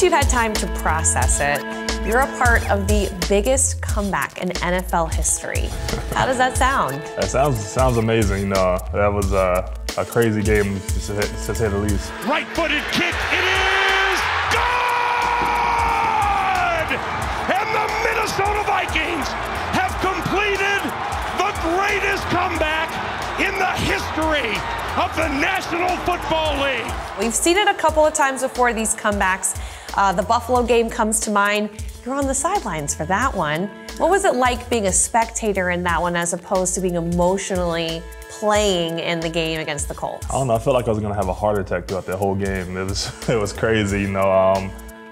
once you've had time to process it, you're a part of the biggest comeback in NFL history. How does that sound? That sounds amazing. That was a crazy game, to say the least. Right-footed kick, it is good! And the Minnesota Vikings have completed the greatest comeback in the history of the National Football League. We've seen it a couple of times before, these comebacks. The Buffalo game comes to mind. You're on the sidelines for that one. What was it like being a spectator in that one as opposed to being emotionally playing in the game against the Colts? I don't know, I felt like I was gonna have a heart attack throughout that whole game. It was crazy, you know.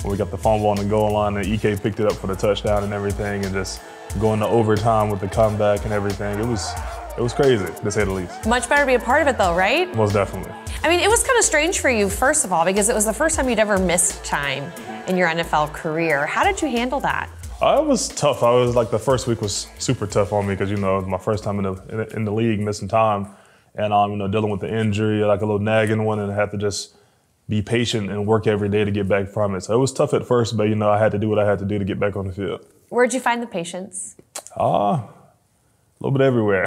When we got the fumble on the goal line and EK picked it up for the touchdown and everything, and just going to overtime with the comeback and everything, it was crazy, to say the least. Much better to be a part of it though, right? Most definitely. I mean, it was kind of strange for you, first of all, because it was the first time you'd ever missed time in your NFL career. How did you handle that? It was tough. I was like, the first week was super tough on me because, you know, it was my first time in the league missing time, and you know, dealing with the injury, like a little nagging one, and I had to just be patient and work every day to get back from it. So it was tough at first, but you know, I had to do what I had to do to get back on the field. Where'd you find the patience? A little bit everywhere.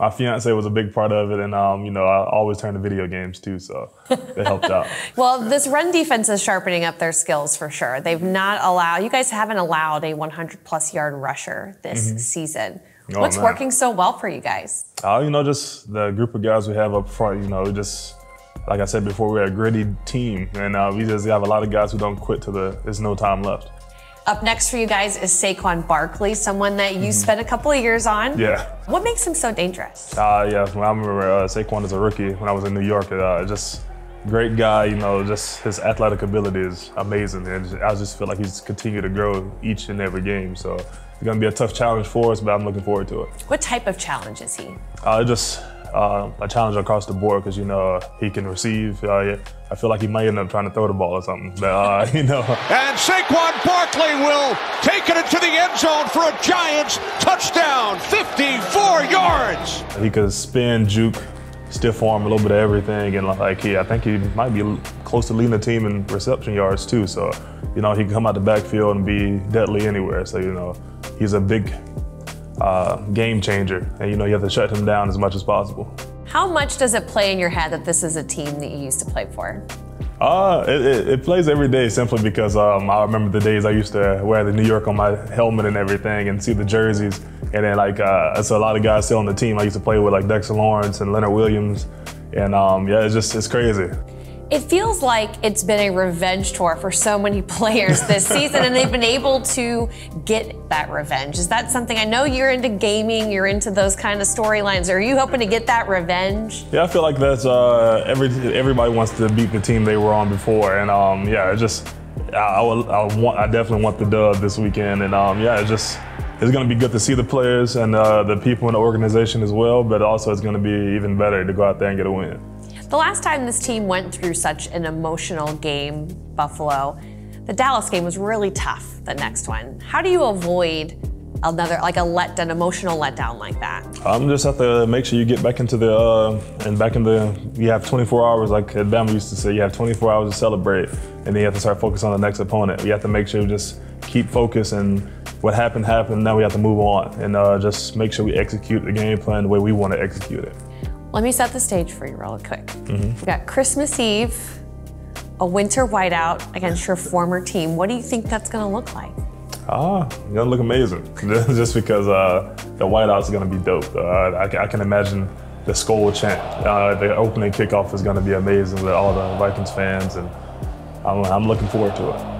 My fiance was a big part of it, and you know, I always turned to video games too, so it helped out. Well, this run defense is sharpening up their skills for sure. They've not allowed, you guys haven't allowed a 100-plus-yard rusher this season. What's working so well for you guys? You know, just the group of guys we have up front. You know, just like I said before, we're a gritty team, and we just have a lot of guys who don't quit till there's no time left. Up next for you guys is Saquon Barkley, someone that you spent a couple of years on. Yeah. What makes him so dangerous? Yeah, I remember Saquon as a rookie when I was in New York. Just great guy, you know, just his athletic ability is amazing. And I just feel like he's continued to grow each and every game. So it's going to be a tough challenge for us, but I'm looking forward to it. What type of challenge is he? A challenge across the board, because you know, he can receive. I feel like he might end up trying to throw the ball or something, but you know. And Saquon Barkley will take it into the end zone for a Giants touchdown, 54 yards. He could spin, juke, stiff arm, a little bit of everything, and like, yeah, I think he might be close to leading the team in reception yards too. So, you know, he can come out the backfield and be deadly anywhere. So, you know, he's a big game changer, and you know, you have to shut him down as much as possible. How much does it play in your head that this is a team that you used to play for? It plays every day, simply because I remember the days I used to wear the New York on my helmet and everything, and see the jerseys, and then like so a lot of guys still on the team I used to play with, like Dexter Lawrence and Leonard Williams, and yeah, it's crazy. It feels like it's been a revenge tour for so many players this season, and they've been able to get that revenge. Is that something, I know you're into gaming, you're into those kind of storylines, are you hoping to get that revenge? Yeah, I feel like that's, everybody wants to beat the team they were on before, and yeah, I definitely want the dub this weekend, and yeah, it's gonna be good to see the players and the people in the organization as well, but also it's gonna be even better to go out there and get a win. The last time this team went through such an emotional game, Buffalo, the Dallas game was really tough, the next one. How do you avoid another, like an emotional letdown like that? I'm just have to make sure you get back into the, you have 24 hours, like Bama used to say, you have 24 hours to celebrate, and then you have to start focusing on the next opponent. You have to make sure you just keep focus, and what happened happened, now we have to move on, and just make sure we execute the game plan the way we want to execute it. Let me set the stage for you real quick. We got Christmas Eve, a winter whiteout against your former team. What do you think that's gonna look like? It's gonna look amazing. Just because the whiteout's gonna be dope. I can imagine the skull chant. The opening kickoff is gonna be amazing with all the Vikings fans, and I'm looking forward to it.